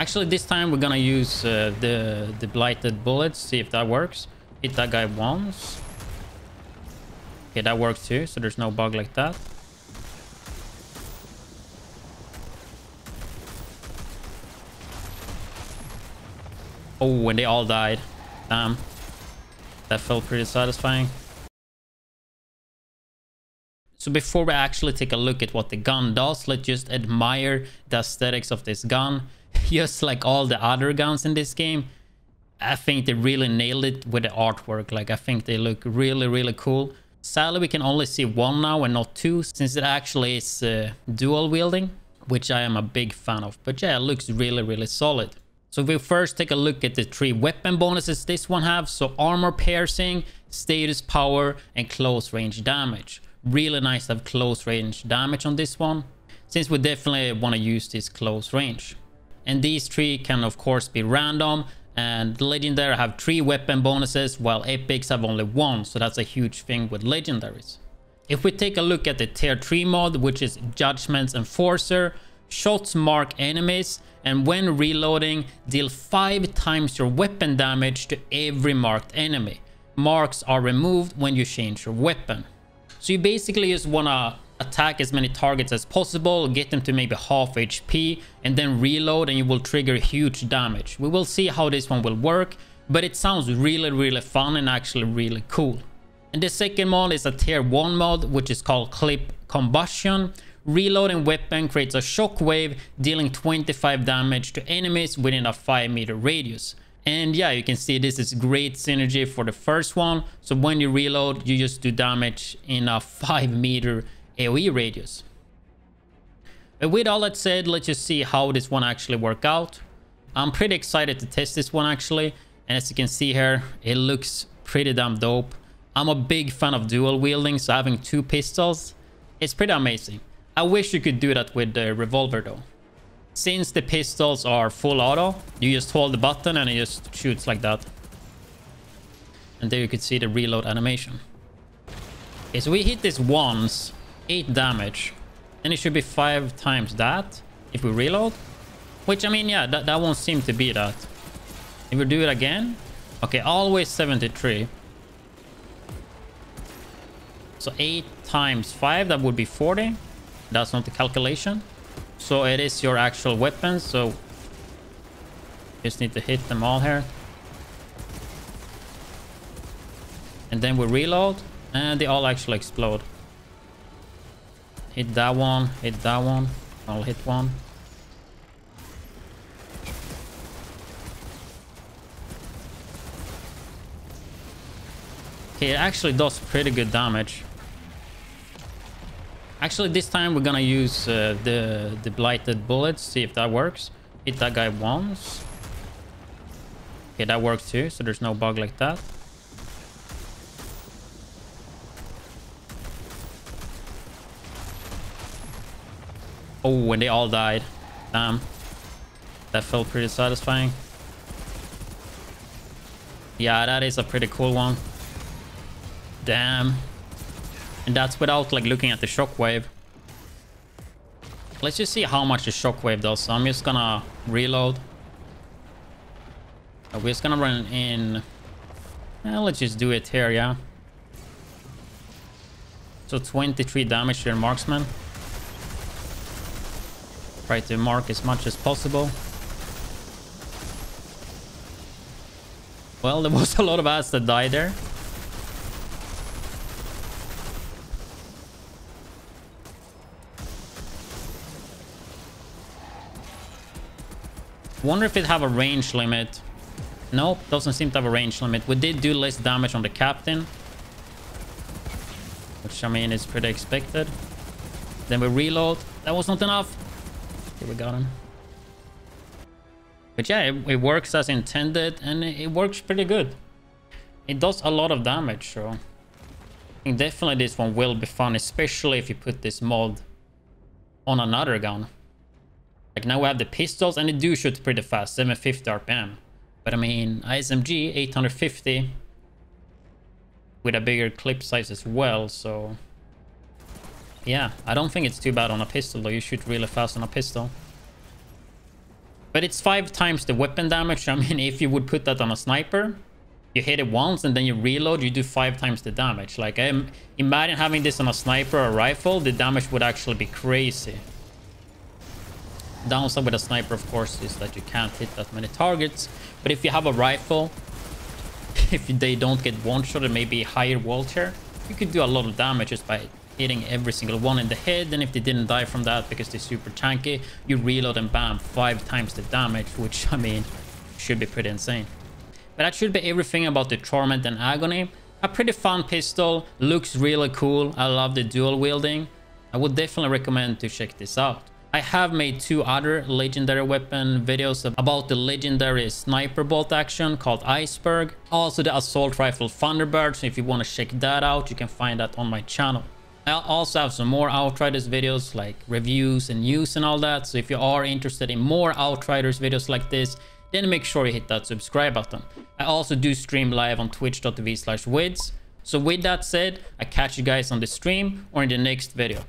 Actually, this time we're gonna use the blighted bullets, see if that works. Hit that guy once. Okay, that works too, so there's no bug like that. Oh, and they all died. Damn. That felt pretty satisfying. So before we actually take a look at what the gun does, let's just admire the aesthetics of this gun. Just like all the other guns in this game, I think they really nailed it with the artwork. Like, I think they look really, really cool. Sadly, we can only see one now and not two, since it actually is dual wielding, which I am a big fan of. But yeah, it looks really, really solid. So if we first take a look at the three weapon bonuses this one have, so armor piercing, status power, and close range damage. Really nice to have close range damage on this one, since we definitely want to use this close range. And these three can of course be random, and legendary have three weapon bonuses while epics have only one, so that's a huge thing with legendaries. If we take a look at the tier 3 mod, which is Judgment's Enforcer, shots mark enemies, and when reloading, deal 5 times your weapon damage to every marked enemy. Marks are removed when you change your weapon. So you basically just wanna attack as many targets as possible, get them to maybe half HP, and then reload, and you will trigger huge damage. We will see how this one will work, but it sounds really, really fun and actually really cool. And the second mod is a tier 1 mod, which is called Clip Combustion. Reloading weapon creates a shockwave, dealing 25 damage to enemies within a 5-meter radius. And yeah, you can see this is great synergy for the first one. So when you reload, you just do damage in a 5-meter AoE radius. But with all that said, let's just see how this one actually works out. I'm pretty excited to test this one actually. And as you can see here, it looks pretty damn dope. I'm a big fan of dual wielding, so having two pistols, it's pretty amazing. I wish you could do that with the revolver though. Since the pistols are full auto, you just hold the button and it just shoots like that. And there you could see the reload animation. Okay, so we hit this once, 8 damage. And it should be 5 times that if we reload. Which, I mean, yeah, that won't seem to be that. If we do it again. Okay, always 73. So 8 times 5, that would be 40. That's not the calculation. So it is your actual weapon, so just need to hit them all here. And then we reload, and they all actually explode. Hit that one, I'll hit one. Okay, it actually does pretty good damage. Actually, this time we're gonna use the blighted bullets, see if that works. Hit that guy once. Okay, that works too, so there's no bug like that. Oh, and they all died. Damn. That felt pretty satisfying. Yeah, that is a pretty cool one. Damn. And that's without like looking at the shockwave. Let's just see how much the shockwave does. So I'm just gonna reload. We're just gonna run in. Let's just do it here, yeah. So 23 damage to your marksman. Try to mark as much as possible. Well, there was a lot of ass that died there. Wonder if it have a range limit. Nope, doesn't seem to have a range limit. We did do less damage on the captain, which I mean is pretty expected. Then we reload. That was not enough. Okay, we got him. But yeah, it works as intended, and it works pretty good. It does a lot of damage, so I think definitely this one will be fun, especially if you put this mod on another gun. Like now we have the pistols, and they do shoot pretty fast, 750 RPM. But I mean, ISMG 850 with a bigger clip size as well, so yeah, I don't think it's too bad on a pistol though. You shoot really fast on a pistol. But it's 5 times the weapon damage. I mean, if you would put that on a sniper, you hit it once and then you reload, you do 5 times the damage. Like, imagine having this on a sniper or a rifle, the damage would actually be crazy. Downside with a sniper, of course, is that you can't hit that many targets. But if you have a rifle, if they don't get one shot and maybe higher wall tear, you could do a lot of damage just by hitting every single one in the head. And if they didn't die from that because they're super tanky, you reload and bam, 5 times the damage, which, I mean, should be pretty insane. But that should be everything about the Torment and Agony. A pretty fun pistol, looks really cool. I love the dual wielding. I would definitely recommend to check this out. I have made 2 other legendary weapon videos about the legendary sniper bolt action called Iceberg. Also the assault rifle Thunderbird, so if you want to check that out, you can find that on my channel. I also have some more Outriders videos, like reviews and news and all that. So if you are interested in more Outriders videos like this, then make sure you hit that subscribe button. I also do stream live on twitch.tv/widdz. So with that said, I catch you guys on the stream or in the next video.